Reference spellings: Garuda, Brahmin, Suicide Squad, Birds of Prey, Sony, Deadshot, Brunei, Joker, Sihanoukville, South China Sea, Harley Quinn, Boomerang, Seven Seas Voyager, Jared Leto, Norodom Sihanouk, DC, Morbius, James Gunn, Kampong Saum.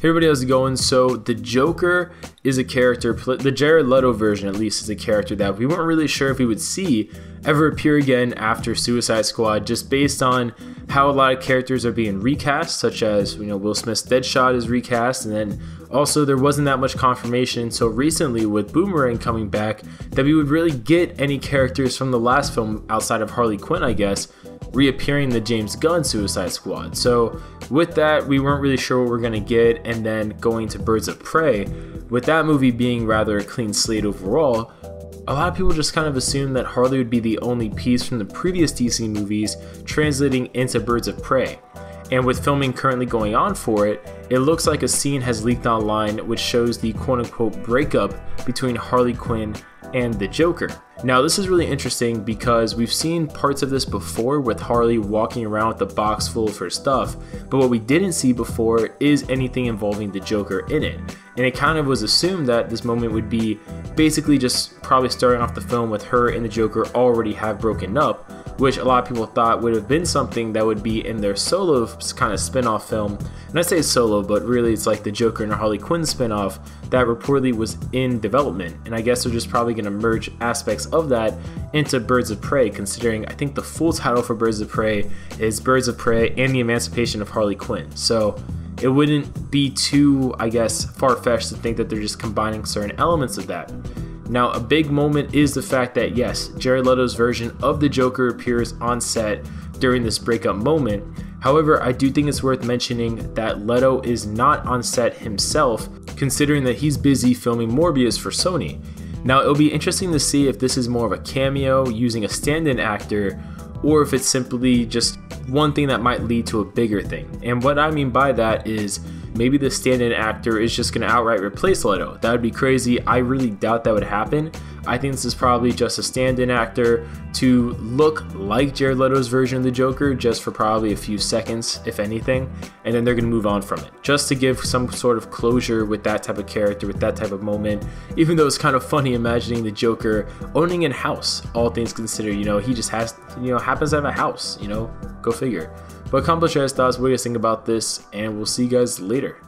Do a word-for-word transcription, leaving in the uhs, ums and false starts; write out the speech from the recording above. Hey everybody, how's it going? So the Joker is a character, the Jared Leto version at least, is a character that we weren't really sure if we would see ever appear again after Suicide Squad, just based on how a lot of characters are being recast, such as, you know, Will Smith's Deadshot is recast, and then also there wasn't that much confirmation. So recently with Boomerang coming back, that we would really get any characters from the last film outside of Harley Quinn, I guess, reappearing the James Gunn Suicide Squad. So with that, we weren't really sure what we're gonna get, and then going to Birds of Prey, with that movie being rather a clean slate overall, a lot of people just kind of assumed that Harley would be the only piece from the previous D C movies translating into Birds of Prey. And with filming currently going on for it, it looks like a scene has leaked online which shows the quote-unquote breakup between Harley Quinn and the Joker. Now this is really interesting because we've seen parts of this before with Harley walking around with a box full of her stuff, but what we didn't see before is anything involving the Joker in it. And it kind of was assumed that this moment would be basically just probably starting off the film with her and the Joker already have broken up, which a lot of people thought would have been something that would be in their solo kind of spin-off film. And I say solo, but really it's like the Joker and Harley Quinn spin-off that reportedly was in development. And I guess they're just probably going to merge aspects of that into Birds of Prey, considering I think the full title for Birds of Prey is Birds of Prey and the Emancipation of Harley Quinn. So it wouldn't be too, I guess, far-fetched to think that they're just combining certain elements of that. Now, a big moment is the fact that, yes, Jared Leto's version of the Joker appears on set during this breakup moment. However, I do think it's worth mentioning that Leto is not on set himself, considering that he's busy filming Morbius for Sony. Now, it'll be interesting to see if this is more of a cameo using a stand-in actor, or if it's simply just one thing that might lead to a bigger thing. And what I mean by that is, maybe the stand-in actor is just going to outright replace Leto. That would be crazy. I really doubt that would happen. I think this is probably just a stand-in actor to look like Jared Leto's version of the Joker, just for probably a few seconds, if anything, and then they're going to move on from it, just to give some sort of closure with that type of character, with that type of moment, even though it's kind of funny imagining the Joker owning a house, all things considered. You know, he just has, you know, happens to have a house, you know, go figure. But accomplish your thoughts, what do you guys think about this, and we'll see you guys later.